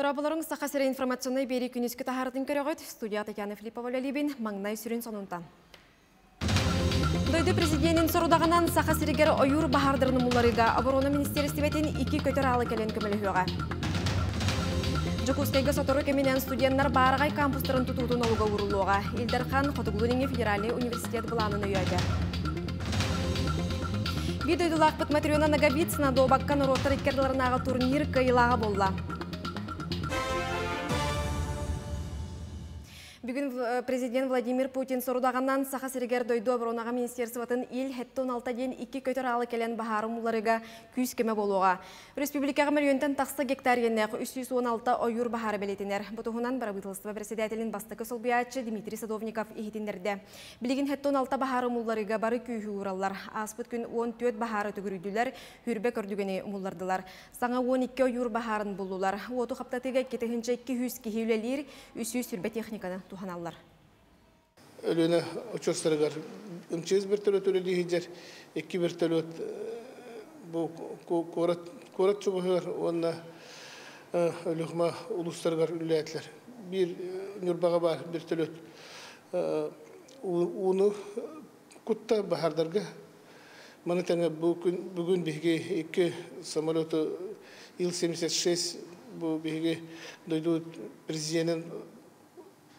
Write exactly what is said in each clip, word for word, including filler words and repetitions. Дорабаларыңызда қасыры информационный бері күнескі тахардың көріғыт. Студият Екені Филиппова Ләлебен, маңнай сүрін сонынтан. Дойды президентін сұрудағынан сақасырегер ойыр бағардырының мұларыға Оборона Министерістебетін екі көтер алы кәлен көмілі үйіға. Жүкістегі сотору кеменен студенттер барығай кампустарын тұтудың олуға ұрылуға. Елдерхан Қотығылының федеральный университет бұланын өйәді. Бидойдылақ бұт материона Нагавицына доғбаққан ұроттар еткерділарынағы турнир кайылаға болла. Бүгін президент Владимир Путин сұрудағаннан сақа сіргер дойду оборонаға министерстватын ел он алтыдан екі көтер алы келен бағары мұларыға күз кеме болуға. Республикаға миллионтан тақсы гектар еннеқ үч жүз он алты ойыр бағары білетінер. Бұтығынан барабытылыстыва председателін бастықы солбиячы Дмитрий Садовников ехетіндерді. Білген он алты бағары мұларыға бары күйі ұралар. Аспыт күн он төрт бағары түгіруділер, үрбе көрдігіне мұлардылар. Саңа он екі ойыр бағарын болулар. Оту қаптатыға кетігінші екі жүз кейілелер, үч жүз үрбе техниканы. Туханаллар. Өлені участырығар үмчез біртілет өледі егер, екі біртілет қорат жұбығығар, онына өліғма ұлыстарығар үлләтлер. Бір нүрбаға бар біртілет ұны құтта бағардарға. Мәні тәңі бүгін бігі екі самолеты Ил семьдесят шесть бігі дойду президентін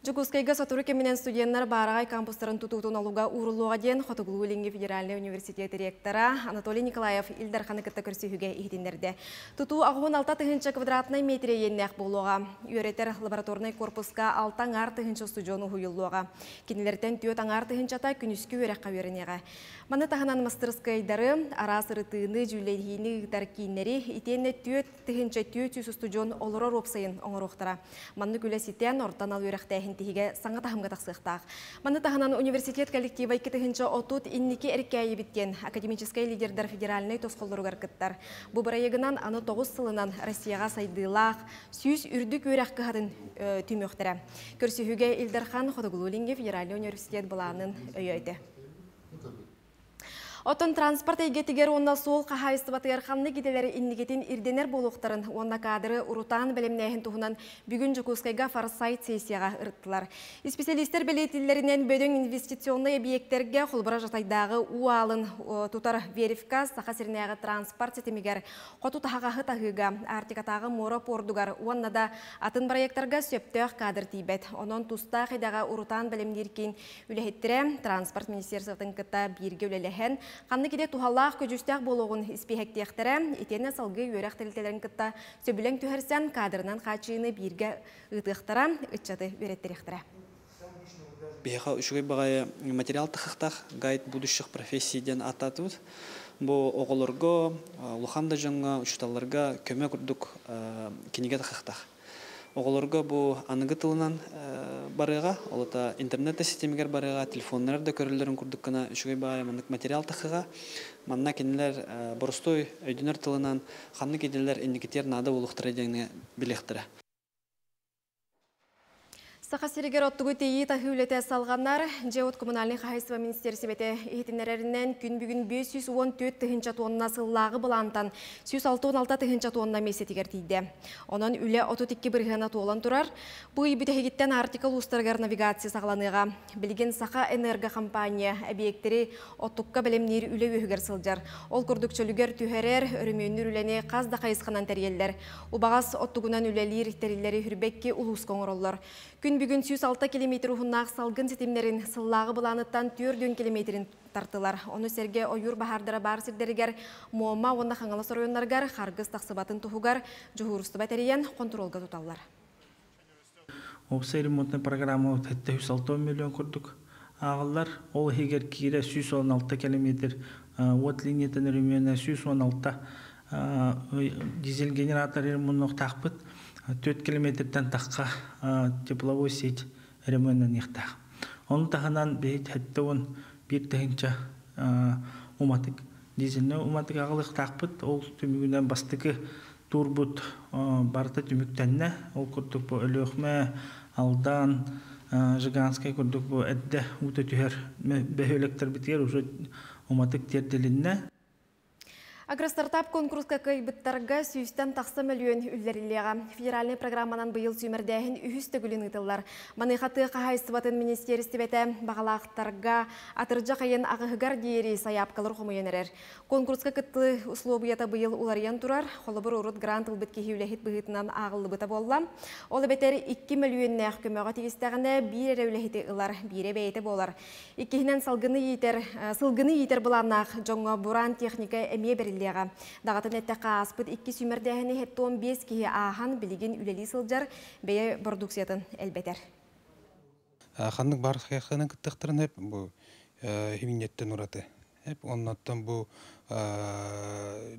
Жүкіскайға сатуры кеменен студенттер бағарағай кампустарын тұтуғын алуға ұрылуға ден Қотығылу Өлінгі Федеральный университет директора Анатолий Николаев елдерханы кітті көрсігіге ехетіндерді. Тұту ағуын алта түгінші квадратнай метре еннеқ болуға. Үйретер лабораторнай корпуска алтан ар түгінші студионы ұйылуға. Кенелерден түйет аңар түгінші ата күніскі өрәққа өрінеға. Маны тағынан мастырскайдары, арас ұрытыны, жүлейгені тәркейінері итені түйет түгінші түйет студион олыры ропсайын оңырықтыра. Маны күлесеттен ортан ал өрәқтәйін. Саңа тағымға тақсықтақ. Маны тағынан университет коллектива кетігінші отут иннеке әркәйі біткен академическай лидердар федеральный тосқолдыруғар кіттар. Бұ бірайығынан аны тоғыз сылынан Россияға сайдылақ, сүйіз үрдік өрәқ қағатын түймөқтірі. Көрсігіге Елдерхан Қотығылу Өлінгі федеральный университет бұлағының өйөйді. Отын транспорт әйгетігер онна сол қағайысты батығарқанны кеделері иннегетін ирденер болуқтарын онна қадыры ұрутан бәлемнәйін тұғынан бүгін жүкөскайға фарсайт сессияға ұрттылар. Специалистер бәлетілерінен бөдің инвестиционный объектерге құлбыра жатайдағы уалын тұтар верифка сақа сірінәғы транспорт сетемегер қоту тағағы тағыға артикатағы мора пордугар онна да атын проекттарға сөптөк қадыр тейбет. Онын тұста қайдағы ұрутан бәлемдеркен үләхеттірі транспорт министерсовтың кітта берге үләләхен Қанны кеде тұхаллақ көжістіғ болуғын іспейхектіғтірі, етені салғы өрәқ тәрілтелерін күтті сөбілің түхірсен қадырынан қачыны берге ұтықтыра, үтчаты өреттіріқтіра. Бейға үшігі бағайы материал тұқықтақ ғайт будущық профессияден ататуд. Бұл оғылырға, ұлхамда жаңға, үшіталарға көме күрдік кенеге тұқықтақ. Оғылырға бұл анығы тылынан барыға, олыта интернетті системегер барыға, телефонларды көрілдерін күрдіккіна үшігі бай маңдық материал тақыға, маңна кенелер бұрыстой өйдінер тылынан қанны кеделер индикетер нады олықтыр едіңіне білектірі. Сақа сирегер оттығы тейі тағы үлеті салғаннар, Жеуд Коммунальный қағайсыва министерсебеті ехетінерерінен күн бүгін бес жүз он төрт түгінші тонна сыллағы бұлантан бес жүз алты түгінші тонна месетігер тейді. Оның үлі ототекке бірғана толан тұрар. Бұй бүтігеттен артикал ұстарғар навигация сағланыға. Білген сақа энерго компания әбиектері оттыққа білемнер үлі өйгер сылдар. Ол күрдікчілігер түйерер, өрімеунір үліне қаз да қайысқанан тәрелдер. Убағас оттығынан үлелер тәрелері үрбекке ұлыс қоңыроллар. Күн бүгін жүз алты километр ұғыннақ салғын сетемдерін сыллағы бұланыттан төрт километрін тартылар. Оны сәрге ойыр бағардыра бар сірдерігер, Мома онна қаңалас орайынларғар, қарғыз тақсыбатын тұхығар, жұғырысты бәтерейен контролға тұталылар. Опсай ремонтны программы жеті жүз алты миллион күрдік. Ағылар, ол егер кейірі жүз он алты километр, от линетінің рүмені жүз он алты дизель генератор ремонтық тақпыт, төрт километрден таққа тепловой сеть ремонтын ехтақ. Оны тағынан бәйт-хәттіуін бектігінші ұматық. Дезіне ұматық ағылық тақпыт, ол түмігінен бастығы турбұт барты түміктәнне, ол күрттік бұл өліғме, алдан, جعانسكى كدوك بقده وتجهر بهلك تربيتير وجود وما تكتير دلنا. Агростартап конкурска кайбыттарга сүйістен тақсы миллион үллерілеға. Федеральный программанан бұйыл сүймірдәйін үйісті күлін ұйтылдар. Манайхаты қағайсыватын министерісті бәті бағалақтарға атырджа қайын ағығығар дейірі саяпқалыр құмайын әрер. Конкурска күтті ұслобыята бұйыл ұлариян тұрар. Қолыбыр ұрыт грант ұлбітке хеуләхет бұғытынан ағылы бұта болла. Олы бәтер екі миллион нәқ көмеға тегістіғіне бір әрі үләхеті ұлар, бір әбәйті болар. Иккенен сылғыны етер бұланақ, жоңы бұран техника әме берілі. Дағатын әтті қааспыт екі сүймірдәхіне хеттон бес кейі ағахан білеген үлелі сылджар бәйі бордуксиятын әлбәтер. Қандың барлық қияқтаның күттіқтірін әп хеминеттен ұраты. Оннаттан бұл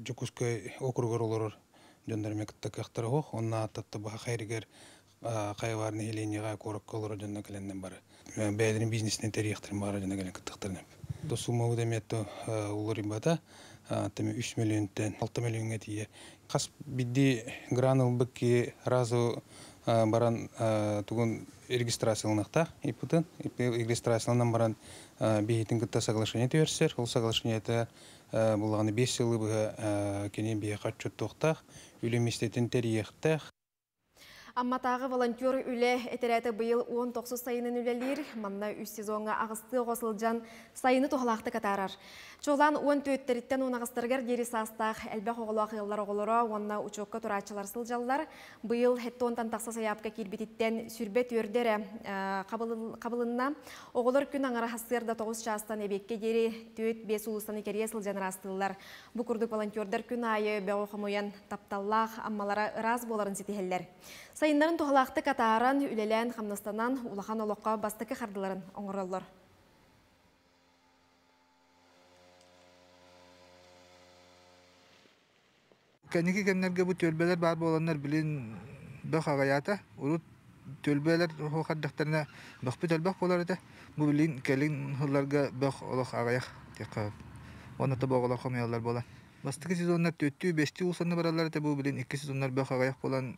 жүкізкөй округар олырыр жөндарме күтті қияқтары оқ. Онна аттатты бұға қайрігер қайварыны еленеға қорық олырыр жөнда кіленден бары. Бәйдерін бизнесінен тәрияқтырын бағара жөнда кілен күттіқтірін әп. Сумма өдеметті олырын бата. үч миллионтен алты миллионға дейі. Қас бидді гранул бікке разу баран түгін регистрациялынақта, ипытын, регистрациялынан баран бейетін күтті сағылашыне түйерсер. Ол сағылашыне әті бұлағаны бес жылы бұға кенен бейі қатшы тұқтақ, үлеместетін тәріектақ. Амматағы волонтер үлі әтерәті бұйыл он тоғыз сайынын үлелер, манна үш сезонға ағысты ғосылджан сайыны тұғылақты катарар. Чолан он төрттен он ағыстыргар дері састақ, әлбәқ оғылуақ елдар оғылыра, онна учокқа тұрачылар сылжалар. Бұйыл хеттонтан тақса саяпқа келбететтен сүрбет өрдері қабылынна. Оғылыр күн аңара хасырда тоғыз жастан әбекке дері төрт бес ұлыстан екерге сылжан растылылар. Бұқырдық волонтердар күн айы бәуқымуян тапталлақ аммалары раз боларын сетехеллер. Сайындарын тұғалақты катаран, үлелен, қамнастанан, улахан олыққа бастықы қардыларын оңырылыр. Кәнеке кәмнерге бұ төлбелер бар боланлар білін бақ ағаята. Ұрыт төлбелер қоқаддықтарына бақпы төлбақ болар еді. Бұ білін кәлін ғыларға бақ олық ағаяқ тек қағып. Оны табақ олақ қомиялар болан. Бастықы сезонлар төтті бесті ұлсаны баралар еді. Бұ білін екі сезонлар бақ ағаяқ болан.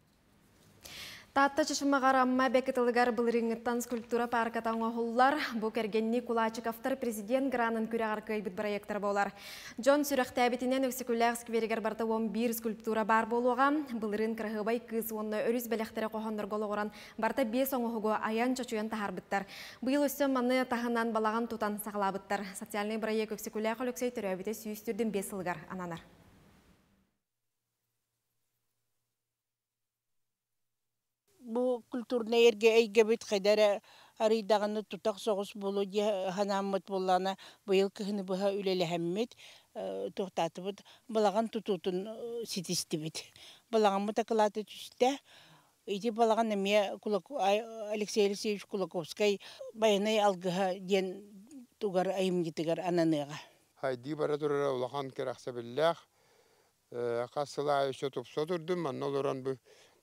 Татта чешімағар амма бәкетілігар бұлырыңыттан скульптура паркатаңа ғолылар. Бұ кәргенні Кулачықафтар президент ғранын күрәғар көйбіт проекттар болар. Джон сүріқті әбетінен өксікіләғ скверігер барты он бир скульптура бар болуға. Бұлырың кірғыбай кыз, онны өріз бәліқтері қоғандыр қолығыран барта бес оңығығы аян чөчуен тағар бұттар. Бұйыл өсі маны тағынан балаған тұтан сағыла бұттар. Социальный проект өксікіләғ өліксей түрі әбеті сүйістірдің бес ылғар ананар. Бұл культурны ерге әйге бет қайдары аридағаны тұтақ соғыс болу де ғанамыт болана бұйыл күхіні бұға үлелі әммет тұқтаты бұд. Балаған тұтутын сетесті бет. Балаған мұта қылаты түсті. Үйде балаған әме Алексей Алексеевич Кулаковскай байынай алғыға ден тұғар айымгетігар ананыға. Хайди бара тұрыра ұлақан керақса білләқ. Қасыла үші тұпса тұрдым, анна олыран бұ.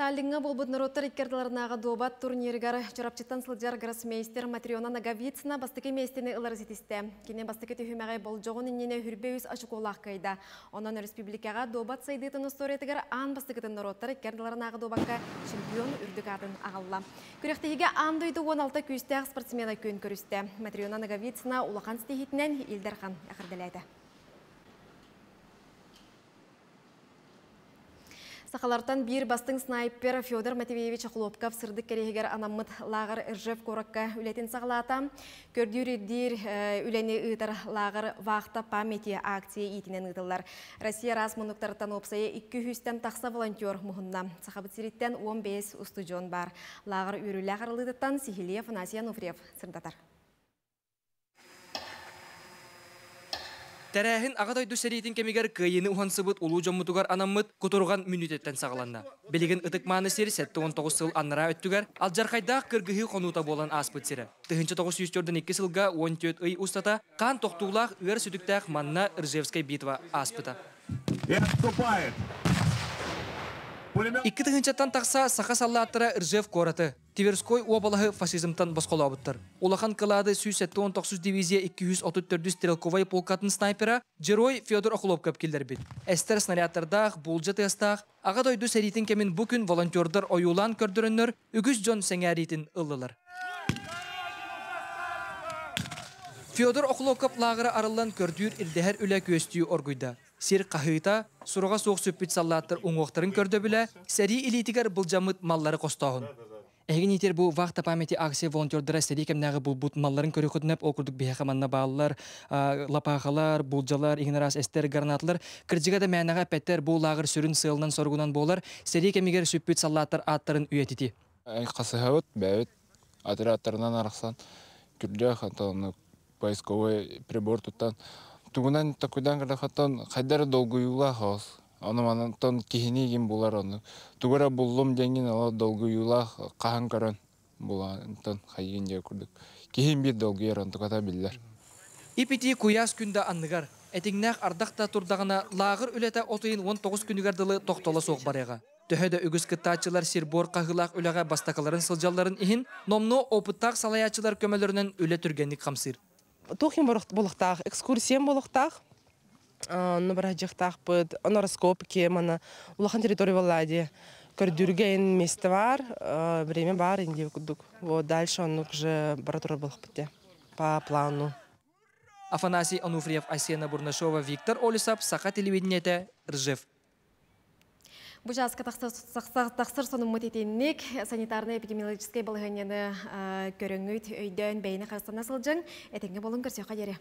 Таллинға болбыт народтар иткерділарынағы добат турниргар чорапчыттан сылджар гроссмейстер Матриона Наговицна бастыки местіні ылар зетісті. Кене бастыки түйімәғай бол жоғын инене хүрбе өз ашық олақ қайда. Онан республикаға добат сайдытын ұсториятығар ан бастыкетін народтар иткерділарынағы добатқа чемпион үрдік атын ағалла. Күректігіге ан дойды он алты күйістіғ спортсмена көн көрісті. Матриона Наговицна улақан стихетінен Елдархан әқірделәді. Сақалартан бір бастың снайпер Федор Матвеевич Кhlopkov сырдық керегер анамыт лағыр үржев қорыққа үлетін сағылата. Көрдері дейір үләне ұйтар лағыр вақта памяти акция етінен ұйтылар. Россия рас мұнықтарыттан опсайы екі жүзден тақса волонтер мұхынна. Сақабыт сиреттен он бес ұсты жон бар. Лағыр үрі лағырлыдыттан Сихилев Насия Нуфрев сырдатар. Тәрәхін ағатайды сәретін кемегер көйені ұхансыбыт ұлу жаммытуғар анаммыт құтырған мүнітеттен сағыланна. Білігін ұтықманы сәрі сәтті он тоғыз сыл аннара өттігер, алджарқайда қырғығы қонута болан аспыт сәрі. Тұхыншы тоғыз жүз төрттен екі сылға он төрт үй ұстата, қан тоқтуғылақ үйер сүдіктәқ манна Ржевскай битва аспыта. Екі тұхыншаттан тақса сақа салла аттыра Ржев қораты. Тверской обалахы фашизмтан басқолабыттыр. Улахан кылады сто он тоғыз дивизия екі жүз отыз төрт стрелковай полкатын снайпера Джерой Федор Кhlopkov келдірбет. Әстер снарядтардақ, болжы тестақ, ағат ойды сәретін кемен бүкін волонтердар ойулан көрдіріннір, үгіз Джон сәңәретін ұлылыр. Федор Кhlopkov лағыры арылан көрдір үлдәр үлі көстіу орғыйда. Сер қағыта, сұруға соқ сөппет салаттыр оңуақтарын көрді білі, сәрі илетігер бұлжамыт маллары қостағын. Әген етер бұл вақта памяти акция волонтердері сәрі кәмнәғі бұл бұт малларын көрі құтынып, олқырдық бейхаманна бағалар, лапағалар, бұлжалар, еңірас әстер гарнатлар, кірдігеді мәнаға пәттер бұл лағыр сүрін сылынан сорғынан болар, сәрі кәмегер сөппет салаттыр аттарын үйететі. Қасығауыт, бәуіт, атыр аттарынан арықсан, күрдіғақ аталыны поисковый прибор тұттан. Түгінен тәкудан қырдақ аттан қайдар долгуюла қауыз. Оны манаттан кейіне еген болар оны. Түгіра бұлым денген ала долгуюла қаған қаран болантан қайын де көрдік. Кейін бе долгуер антықата білдер. Ипети көяс күнді анығар. Әтіңнәқ ардақта тұрдағына лағыр үләті отыйын он тоғыз күнігерділі тоқталы соқ барыға. Төһәді үгіз кіттачылар сербор қағылақ үләға бастақаларын сылжаларын иін, номны опыттақ салаячылар көмелерінен үлә түргенік қамсыр. Тухим болықтақ, экскурсиям болықтақ, нөбірі жақтақ бұд, анараскоп кеміні, ұлақан территория валади, көрдірген месті бар, время бар, инде өкілдік. Дальше оның же баратура болып бітті, по плану. Афанасий Ануфриев, Асена Бурнашова, Виктор Олесап, Сақа телевидениеті, Ржев. Бұжасқа тақсыр соның мұтетеннік санитарны-эпидемиологическай балығынені көріңіт өйден бәйіні қарыстан асылжың. Әтенгі болың көрсеуға дере.